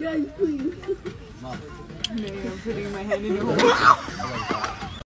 Guys, please. Mom. I'm putting my head in your hole.